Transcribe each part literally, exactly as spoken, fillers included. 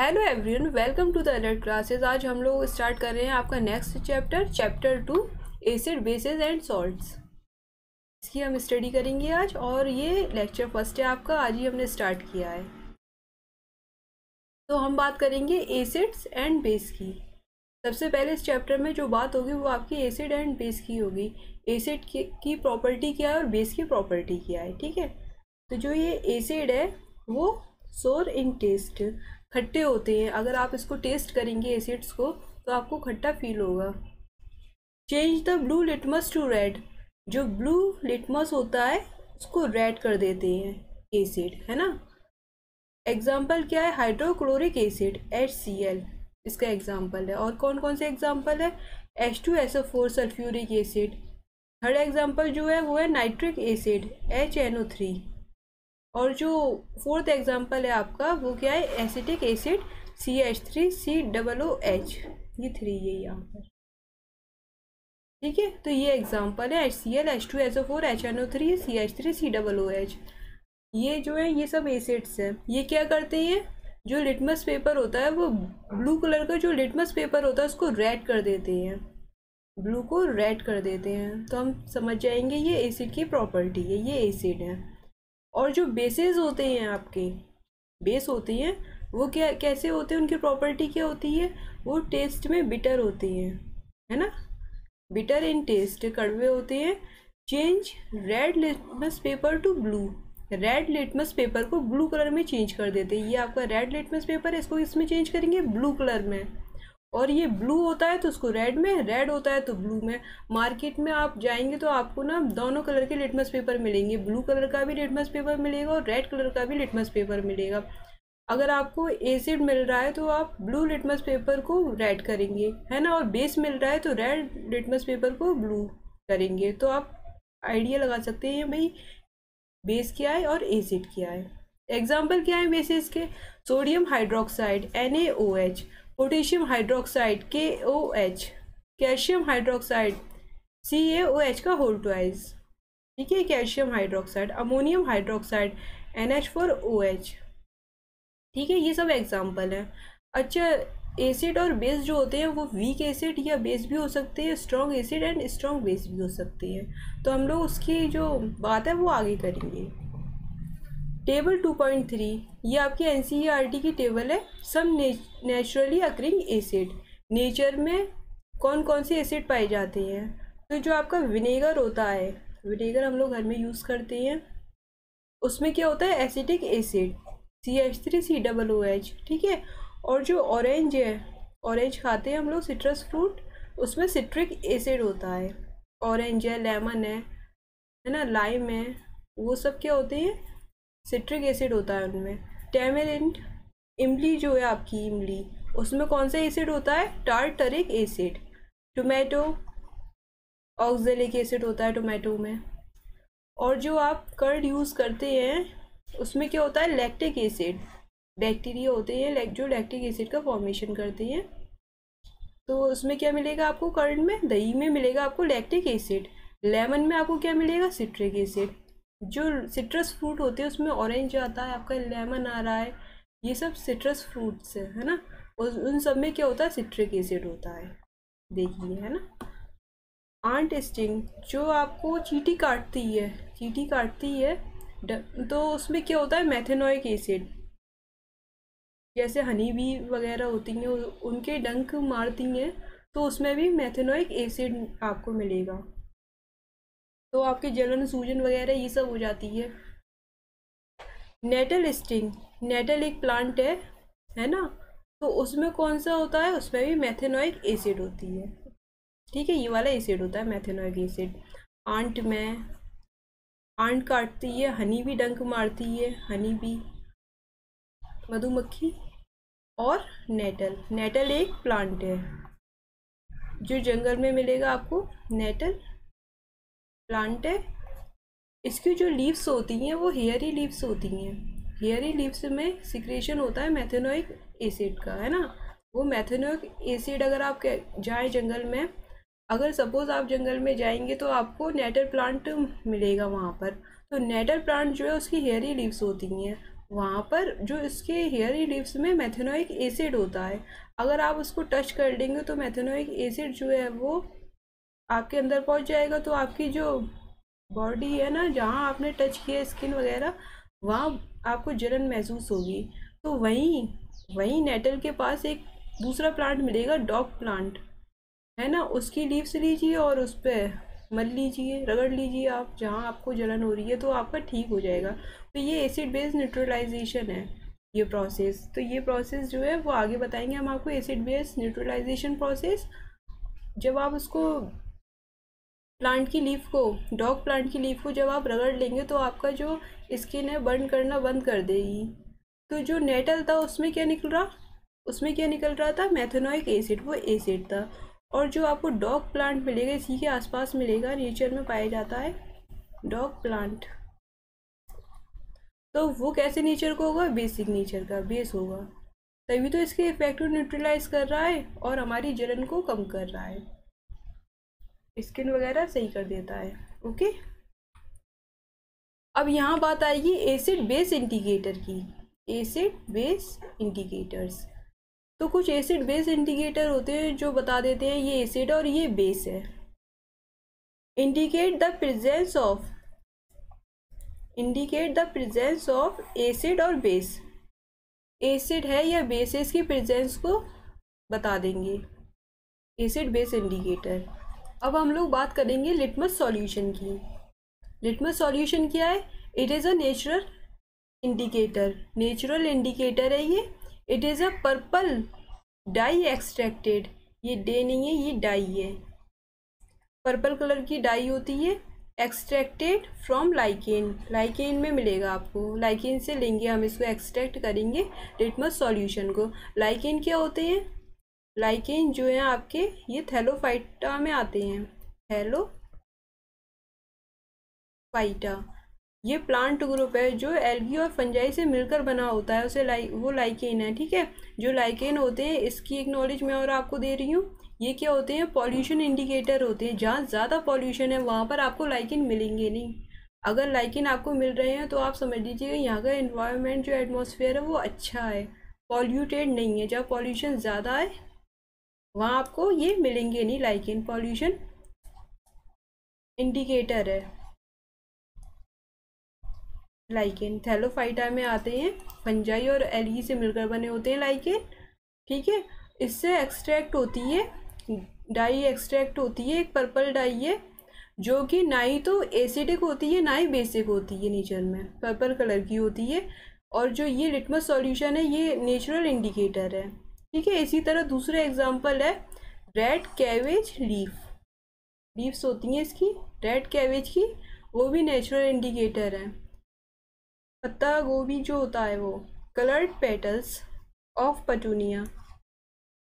Hello everyone, welcome to the alert classes. आज हम लोग स्टार्ट कर रहे हैं आपका next chapter, chapter two acid bases and salts. इसकी हम स्टडी करेंगे आज, और ये लेक्चर फर्स्ट है आपका, आज ही हमने स्टार्ट किया है। तो हम बात करेंगे एसिड्स एंड बेस की। सबसे पहले इस चैप्टर में जो बात होगी वो आपकी एसिड एंड बेस की होगी। एसिड की प्रॉपर्टी क्या है और बेस की प्रॉपर्टी क्या है, ठीक है। तो जो ये एसिड है वो सोर इन टेस्ट, खट्टे होते हैं। अगर आप इसको टेस्ट करेंगे एसिड्स को तो आपको खट्टा फील होगा। Change the blue litmus to red, जो ब्लू लिटमस होता है उसको रेड कर देते हैं एसिड, है ना। एग्जाम्पल क्या है, hydrochloric acid H C L इसका एग्जाम्पल है। और कौन कौन से एग्जाम्पल है, H two S O four sulphuric acid. Third example जो है वो है nitric acid H N O three. और जो फोर्थ एग्जाम्पल है आपका वो क्या है, acetic acid C H three C O O H, ये थ्री है यहाँ पर, ठीक है। तो ये एग्जाम्पल है H C L, H two S O four, H N O three, C H three C O O H. ये जो है ये सब एसिड्स हैं। ये क्या करते हैं, जो लिटमस पेपर होता है वो ब्लू कलर का जो लिटमस पेपर होता है उसको रेड कर देते हैं, ब्लू को रेड कर देते हैं। तो हम समझ जाएंगे ये एसिड की प्रॉपर्टी है, ये एसिड है। और जो बेसेस होते हैं आपके, बेस होते हैं वो क्या कैसे होते हैं, उनकी प्रॉपर्टी क्या होती है, वो टेस्ट में बिटर होते हैं, है ना, बिटर इन टेस्ट, कड़वे होते हैं। Change red litmus paper to blue, red litmus paper को ब्लू कलर में चेंज कर देते हैं। ये आपका रेड लिटमस पेपर है, इसको इसमें चेंज करेंगे ब्लू कलर में। और ये ब्लू होता है तो उसको रेड में, रेड होता है तो ब्लू में। मार्केट में आप जाएंगे तो आपको ना दोनों कलर के लिटमस पेपर मिलेंगे, ब्लू कलर का भी लिटमस पेपर मिलेगा और रेड कलर का भी लिटमस पेपर मिलेगा। अगर आपको एसिड मिल रहा है तो आप ब्लू लिटमस पेपर को रेड करेंगे, है ना, और बेस मिल रहा है तो रेड लिटमस पेपर को ब्लू करेंगे। तो आप आइडिया लगा सकते हैं भाई बेस क्या है और एसिड क्या है। एग्जाम्पल क्या है बेसिस के, sodium hydroxide N A O H, potassium hydroxide K O H, calcium hydroxide C A O H का होल ट्वाइस, ठीक है, calcium hydroxide, ammonium hydroxide N H four O H, ठीक है। ये सब एग्जांपल हैं। अच्छा, एसिड और बेस जो होते हैं वो वीक एसिड या बेस भी हो सकते हैं, strong acid and strong base भी हो सकते हैं। तो हम लोग उसकी जो बात है वो आगे करेंगे। टेबल टू पॉइंट थ्री, ये आपकी N C E R T की टेबल है, some naturally occurring acid, nature में कौन कौन से एसिड पाए जाते हैं। तो जो आपका विनेगर होता है, विनेगर हम लोग घर में यूज़ करते हैं, उसमें क्या होता है acetic acid C H three C O O H, ठीक है। और जो ऑरेंज है, ऑरेंज खाते हैं हम लोग, सिट्रस फ्रूट, उसमें सिट्रिक एसिड होता है। ऑरेंज है, लेमन है, है ना, लाइम है, वो सब क्या होते हैं, सिट्रिक एसिड होता है उनमें। टैमरिंड, इमली जो है आपकी इमली, उसमें कौन सा एसिड होता है, tartaric acid. Tomato, oxalic acid होता है टोमेटो में। और जो आप कर्ड यूज़ करते हैं उसमें क्या होता है, लैक्टिक एसिड, बैक्टीरिया होते हैं जो लैक्टिक एसिड का फॉर्मेशन करते हैं। तो उसमें क्या मिलेगा आपको, कर्ड में, दही में मिलेगा आपको लैक्टिक एसिड। लेमन में आपको क्या मिलेगा, सिट्रिक एसिड। जो सिट्रस फ्रूट होते हैं उसमें ऑरेंज आता है आपका, लेमन आ रहा है, ये सब सिट्रस फ्रूट्स है, है ना, और उन सब में क्या होता है, सिट्रिक एसिड होता है, देखिए, है ना। आंट स्टिंग, जो आपको चींटी काटती है, चींटी काटती है तो उसमें क्या होता है, मेथेनॉइक एसिड। जैसे हनी बी वगैरह होती हैं, उनके डंक मारती हैं तो उसमें भी मेथेनॉइक एसिड आपको मिलेगा। तो आपके जलन, सूजन वगैरह ये सब हो जाती है। नेटल स्टिंग, नेटल एक प्लांट है, है ना, तो उसमें कौन सा होता है, उसमें भी मेथेनॉइक एसिड होती है, ठीक है। ये वाला एसिड होता है मेथेनॉइक एसिड। आंट में, आंट काटती है, हनी भी डंक मारती है, हनी भी, मधुमक्खी। और नेटल, नेटल एक प्लांट है जो जंगल में मिलेगा आपको, नेटल प्लांट है। इसकी जो लीव्स होती हैं वो हेयरी लीव्स होती हैं, हेयरी लीव्स में सिक्रेशन होता है मेथेनॉइक एसिड का, है ना। वो मेथेनॉइक एसिड अगर आप जाए जंगल में, अगर सपोज़ आप जंगल में जाएंगे तो आपको नेटल प्लांट मिलेगा वहाँ पर। तो नेटल प्लांट जो है उसकी हेयरी लीव्स होती हैं, वहाँ पर जो इसके हेयरी लीव्स में मेथेनोइक एसिड होता है, अगर आप उसको टच कर देंगे तो मेथेनोइक एसिड जो है वो आपके अंदर पहुँच जाएगा। तो आपकी जो बॉडी है ना, जहाँ आपने टच किया स्किन वगैरह, वहाँ आपको जलन महसूस होगी। तो वहीं वहीं नेटल के पास एक दूसरा प्लांट मिलेगा, डॉग प्लांट है ना, उसकी लीव्स लीजिए और उस पर मल लीजिए, रगड़ लीजिए आप, जहाँ आपको जलन हो रही है तो आपका ठीक हो जाएगा। तो ये एसिड बेस न्यूट्रलाइजेशन है ये प्रोसेस। तो ये प्रोसेस जो है वो आगे बताएंगे हम आपको, एसिड बेस न्यूट्रलाइजेशन प्रोसेस। जब आप उसको प्लांट की लीफ को, डॉग प्लांट की लीफ को जब आप रगड़ लेंगे तो आपका जो स्किन है बर्न करना बंद कर देगी। तो जो नेटल था उसमें क्या निकल रहा उसमें क्या निकल रहा था मेथेनोइक एसिड, वो एसिड था। और जो आपको डॉग प्लांट मिलेगा, इसी के आसपास मिलेगा, नेचर में पाया जाता है डॉग प्लांट। तो वो कैसे नेचर को होगा, बेसिक नेचर का बेस होगा, तभी तो इसके इफेक्ट को न्यूट्रलाइज कर रहा है और हमारी जलन को कम कर रहा है, स्किन वगैरह सही कर देता है। ओके, अब यहाँ बात आएगी एसिड बेस इंडिकेटर की, एसिड बेस इंडिकेटर्स। तो कुछ एसिड बेस इंडिकेटर होते हैं जो बता देते हैं ये एसिड और ये बेस है। Indicate the presence of indicate the presence of acid और बेस, एसिड है या बेस है इसकी प्रेजेंस को बता देंगे, एसिड बेस इंडिकेटर। अब हम लोग बात करेंगे लिटमस सॉल्यूशन की। लिटमस सॉल्यूशन क्या है? It is a natural indicator, natural indicator है ये। It is a purple dye extracted, ये डे नहीं है ये डाई है, पर्पल कलर की डाई होती है, एक्सट्रैक्टेड फ्रॉम लाइकेन, लाइकेन में मिलेगा आपको, लाइकेन से लेंगे हम इसको, एक्सट्रैक्ट करेंगे लिटमस सॉल्यूशन को। लाइकेन क्या होते हैं? लाइकेन जो है आपके ये थैलोफाइटा में आते हैं, थैलोफाइटा। ये प्लांट ग्रुप है जो एल्गी और फंजाई से मिलकर बना होता है, उसे लाई वो लाइकेन है, ठीक है। जो लाइकेन होते हैं इसकी एक नॉलेज मैं और आपको दे रही हूँ। ये क्या होते हैं? पॉल्यूशन इंडिकेटर होते हैं। जहाँ ज़्यादा पॉल्यूशन है वहाँ पर आपको लाइकेन मिलेंगे नहीं। अगर लाइकेन आपको मिल रहे हैं तो आप समझ लीजिएगा यहाँ का इन्वायरमेंट जो एटमोसफेयर है वो अच्छा है, पॉल्यूटेड नहीं है। जहाँ पॉल्यूशन ज़्यादा है वहाँ आपको ये मिलेंगे नहीं लाइकेन, पॉल्यूशन इंडिकेटर है लाइकेन। थैलोफाइटा में आते हैं, फंजाई और एल्गी से मिलकर बने होते हैं लाइकेन, ठीक है। इससे एक्सट्रैक्ट होती है, डाई एक्सट्रैक्ट होती है, एक पर्पल डाई है जो कि ना ही तो एसिडिक होती है ना ही बेसिक होती है, नेचर में पर्पल कलर की होती है। और जो ये लिटमस सॉल्यूशन है ये नेचुरल इंडिकेटर है, ठीक है। इसी तरह दूसरा एग्जाम्पल है रेड कैबेज लीफ, लीव्स होती हैं इसकी रेड कैबेज की, वो भी नेचुरल इंडिकेटर है। पत्ता गोभी जो होता है वो, coloured petals of petunia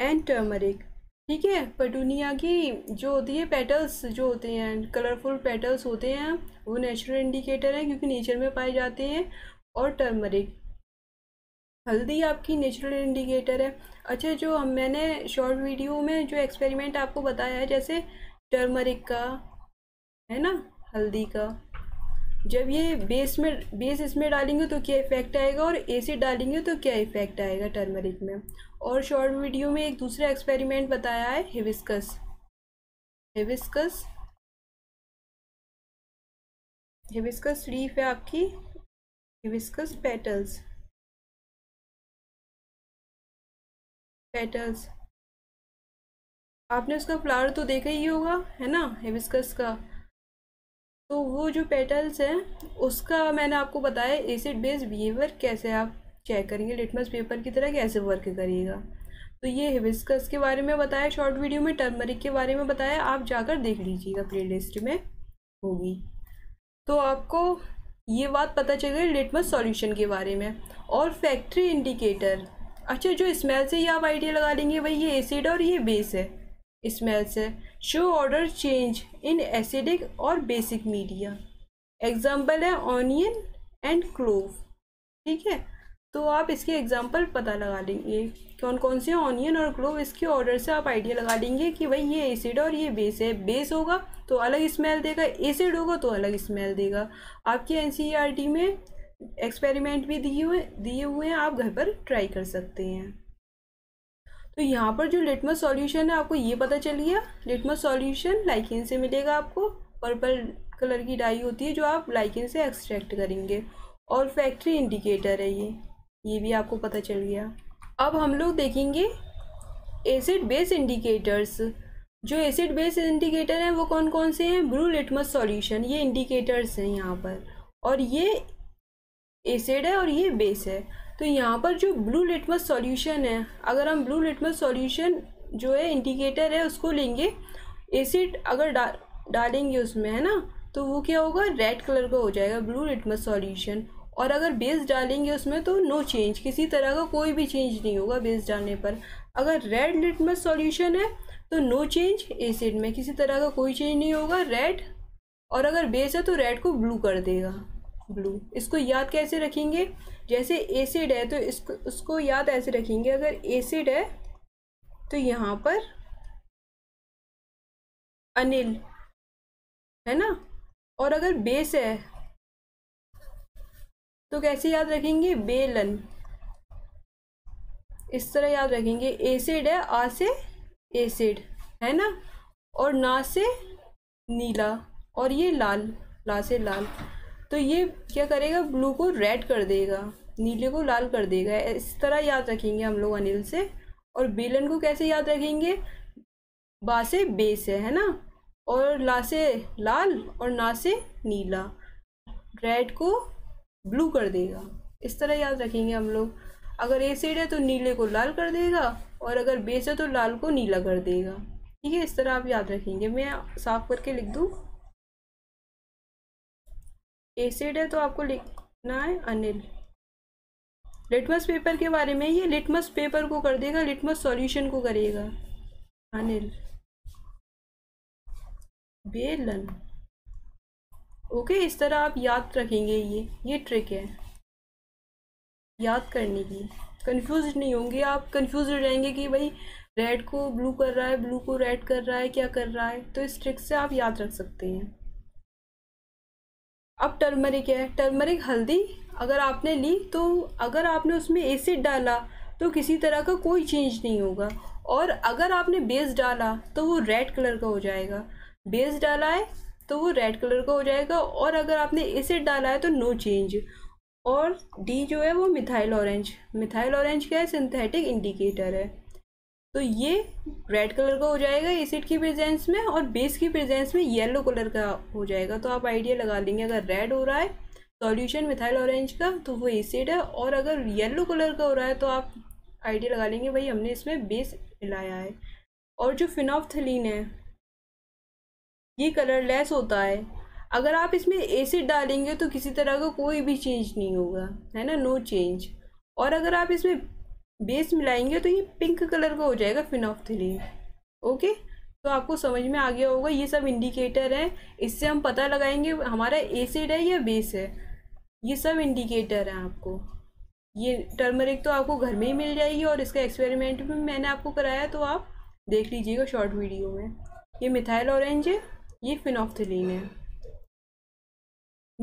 and turmeric, ठीक है। पटूनिया की जो होती है पेटल्स जो होते हैं, कलरफुल पेटल्स होते हैं, वो नेचुरल इंडिकेटर है क्योंकि नेचर में पाए जाते हैं। और टर्मरिक, हल्दी आपकी नेचुरल इंडिकेटर है। अच्छा, जो हम मैंने शॉर्ट वीडियो में जो एक्सपेरिमेंट आपको बताया है, जैसे टर्मरिक का है ना, हल्दी का, जब ये बेस में बेस इसमें डालेंगे तो क्या इफेक्ट आएगा और एसिड डालेंगे तो क्या इफेक्ट आएगा टर्मरिक में। और शॉर्ट वीडियो में एक दूसरा एक्सपेरिमेंट बताया है, हिबिस्कस, हिबिस्कस हिबिस्कस लीफ है आपकी, हिबिस्कस पेटल्स पेटल्स आपने उसका फ्लावर तो देखा ही होगा है ना, हिबिस्कस का। तो वो जो पेटल्स हैं उसका मैंने आपको बताया एसिड बेस बिहेवियर कैसे आप चेक करेंगे, लिटमस पेपर की तरह कैसे वर्क करिएगा। तो ये हिबिस्कस के बारे में बताया शॉर्ट वीडियो में, टर्मरिक के बारे में बताया, आप जाकर देख लीजिएगा, प्लेलिस्ट में होगी। तो आपको ये बात पता चल गई लिटमस सॉल्यूशन के बारे में। और फैक्ट्री इंडिकेटर, अच्छा जो स्मेल से ही आप आइडिया लगा लेंगे भाई ये एसिड और ये बेस है, स्मेल से। Show odour change in acidic और बेसिक मीडिया, एग्जाम्पल है ऑनियन एंड क्लोव, ठीक है। तो आप इसके एग्जाम्पल पता लगा लेंगे कौन कौन से ऑनियन और क्लोव, इसके ऑर्डर से आप आइडिया लगा लेंगे कि भाई ये एसिड और ये बेस है। बेस होगा तो अलग स्मेल देगा, एसिड होगा तो अलग स्मेल देगा। आपके N C E R T में एक्सपेरिमेंट भी दिए हुए दिए हुए हैं, आप घर पर ट्राई कर सकते हैं। तो यहाँ पर जो लिटमस सॉल्यूशन है आपको ये पता चल गया, लिटमस सॉल्यूशन लाइकेन से मिलेगा आपको, पर्पल कलर की डाई होती है जो आप लाइकेन से एक्सट्रैक्ट करेंगे, और फैक्ट्री इंडिकेटर है ये ये भी आपको पता चल गया। अब हम लोग देखेंगे एसिड बेस इंडिकेटर्स। जो एसिड बेस इंडिकेटर हैं वो कौन कौन से हैं? ब्लू लिटमस सॉल्यूशन, ये इंडिकेटर्स हैं यहाँ पर, और ये एसिड है और ये बेस है। तो यहाँ पर जो ब्लू लिटमस सॉल्यूशन है, अगर हम ब्लू लिटमस सॉल्यूशन जो है इंडिकेटर है उसको लेंगे, एसिड अगर डा डालेंगे उसमें, है ना, तो वो क्या होगा? रेड कलर का हो जाएगा ब्लू लिटमस सॉल्यूशन। और अगर बेस डालेंगे उसमें तो नो चेंज, किसी तरह का कोई भी चेंज नहीं होगा बेस डालने पर। अगर रेड लिटमस सॉल्यूशन है तो नो चेंज एसिड में, किसी तरह का कोई चेंज नहीं होगा रेड, और अगर बेस है तो रेड को ब्लू कर देगा, ब्लू। इसको याद कैसे रखेंगे? जैसे एसिड है तो इसको उसको याद ऐसे रखेंगे, अगर एसिड है तो यहाँ पर अनिल, है ना, और अगर बेस है तो कैसे याद रखेंगे? बेलन। इस तरह याद रखेंगे, एसिड है आ से एसिड, है ना, और ना से नीला, और ये लाल, ला से लाल। तो ये क्या करेगा? ब्लू को रेड कर देगा, नीले को लाल कर देगा। इस तरह याद रखेंगे हम लोग अनिल से। और बेलन को कैसे याद रखेंगे? बा से बेस है, है ना, और ला से लाल और ना से नीला, रेड को ब्लू कर देगा। इस तरह याद रखेंगे हम लोग। अगर एसिड है तो नीले को लाल कर देगा, और अगर बेस है तो लाल को नीला कर देगा। ठीक है, इस तरह आप याद रखेंगे। मैं साफ करके लिख दूँ, एसिड है तो आपको लिखना है अनिल। लिटमस पेपर के बारे में, ये लिटमस पेपर को कर देगा, लिटमस सॉल्यूशन को करेगा अनिल, बेलन। ओके, इस तरह आप याद रखेंगे। ये ये ट्रिक है याद करने की, कंफ्यूज नहीं होंगे आप। कंफ्यूज हो जाएंगे कि भाई रेड को ब्लू कर रहा है, ब्लू को रेड कर रहा है, क्या कर रहा है। तो इस ट्रिक से आप याद रख सकते हैं। अब टर्मरिक है, टर्मरिक हल्दी अगर आपने ली तो अगर आपने उसमें एसिड डाला तो किसी तरह का कोई चेंज नहीं होगा, और अगर आपने बेस डाला तो वो रेड कलर का हो जाएगा। बेस डाला है तो वो रेड कलर का हो जाएगा, और अगर आपने एसिड डाला है तो नो चेंज। और डी जो है वो मिथाइल ऑरेंज, मिथाइल ऑरेंज क्या है? सिंथेटिक इंडिकेटर है। तो ये रेड कलर का हो जाएगा एसिड की प्रेजेंस में, और बेस की प्रेजेंस में येलो कलर का हो जाएगा। तो आप आइडिया लगा लेंगे, अगर रेड हो रहा है सॉल्यूशन मिथाइल ऑरेंज का तो वो एसिड है, और अगर येलो कलर का हो रहा है तो आप आइडिया लगा लेंगे भाई हमने इसमें बेस मिलाया है। और जो फिनोफ्थलीन है ये कलरलेस होता है, अगर आप इसमें एसिड डालेंगे तो किसी तरह का कोई भी चेंज नहीं होगा, है ना, नो चेंज। और अगर आप इसमें बेस मिलाएंगे तो ये पिंक कलर का हो जाएगा फिनोफ्थलीन। ओके, तो आपको समझ में आ गया होगा। ये सब इंडिकेटर हैं, इससे हम पता लगाएंगे हमारा एसिड है या बेस है। ये सब इंडिकेटर हैं आपको। ये टर्मरिक तो आपको घर में ही मिल जाएगी, और इसका एक्सपेरिमेंट भी मैंने आपको कराया तो आप देख लीजिएगा शॉर्ट वीडियो में। ये मिथाइल ऑरेंज है, ये फिनोफ्थलीन है।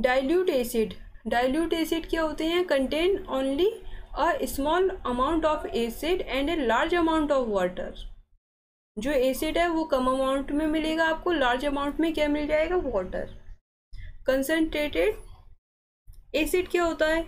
डाइल्यूट एसिड, डाइल्यूट एसिड क्या होते हैं? Contain only a small amount of acid and a large amount of water. जो एसिड है वो कम अमाउंट में मिलेगा आपको, लार्ज अमाउंट में क्या मिल जाएगा? वाटर। कंसनट्रेटेड एसिड क्या होता है?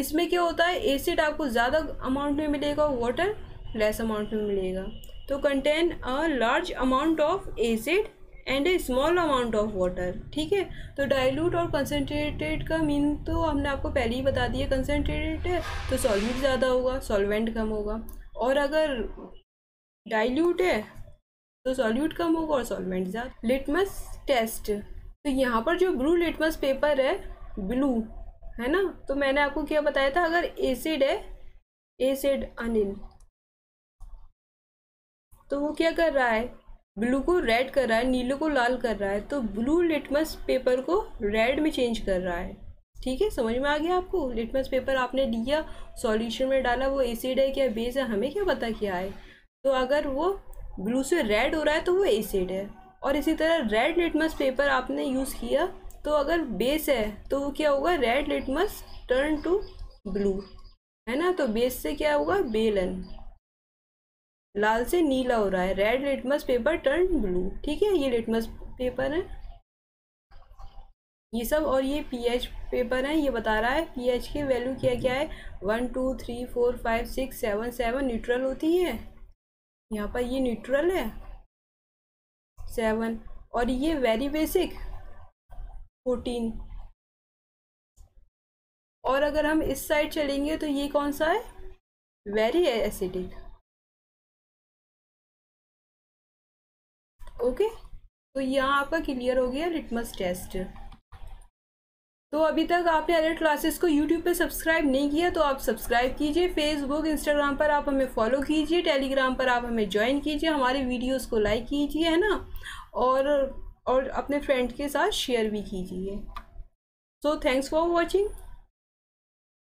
इसमें क्या होता है? एसिड आपको ज़्यादा अमाउंट में मिलेगा, वाटर लेस अमाउंट में मिलेगा। तो contain a large amount of acid and a small amount of water. ठीक है, तो डाइल्यूट और कंसनट्रेटेड का मीन तो हमने आपको पहले ही बता दिया। कंसनट्रेटेड है तो सॉल्यूट ज़्यादा होगा, सॉल्वेंट कम होगा, और अगर डाइल्यूट है तो सॉल्यूट कम होगा और सॉल्वेंट ज़्यादा। लिटमस टेस्ट, तो यहाँ पर जो ब्लू लिटमस पेपर है, ब्लू है ना, तो मैंने आपको क्या बताया था? अगर एसिड है, एसिड अनिल, तो वो क्या कर रहा है? ब्लू को रेड कर रहा है, नीले को लाल कर रहा है, तो ब्लू लिटमस पेपर को रेड में चेंज कर रहा है। ठीक है, समझ में आ गया आपको? लिटमस पेपर आपने लिया, सॉल्यूशन में डाला, वो एसिड है क्या बेस है हमें क्या पता क्या है। तो अगर वो ब्लू से रेड हो रहा है तो वो एसिड है। और इसी तरह रेड लिटमस पेपर आपने यूज़ किया तो अगर बेस है तो वो क्या होगा, red litmus turn to blue, है ना। तो बेस से क्या होगा, बेलन, लाल से नीला हो रहा है, red litmus paper turn blue, ठीक है। ये लिटमस पेपर है ये सब, और ये पीएच पेपर है। ये बता रहा है पीएच की वैल्यू क्या क्या है, one two three four five six seven seven neutral होती है, यहाँ पर ये न्यूट्रल है सेवन, और ये वेरी बेसिक फोर्टीन। और अगर हम इस साइड चलेंगे तो ये कौन सा है, वेरी एसिडिक, ओके। तो यहाँ आपका क्लियर हो गया लिटमस टेस्ट। तो अभी तक आपने अलर्ट क्लासेस को यूट्यूब पे सब्सक्राइब नहीं किया तो आप सब्सक्राइब कीजिए, फेसबुक इंस्टाग्राम पर आप हमें फॉलो कीजिए, टेलीग्राम पर आप हमें ज्वाइन कीजिए, हमारे वीडियोस को लाइक कीजिए, है ना, और और अपने फ्रेंड के साथ शेयर भी कीजिए। So thanks for watching.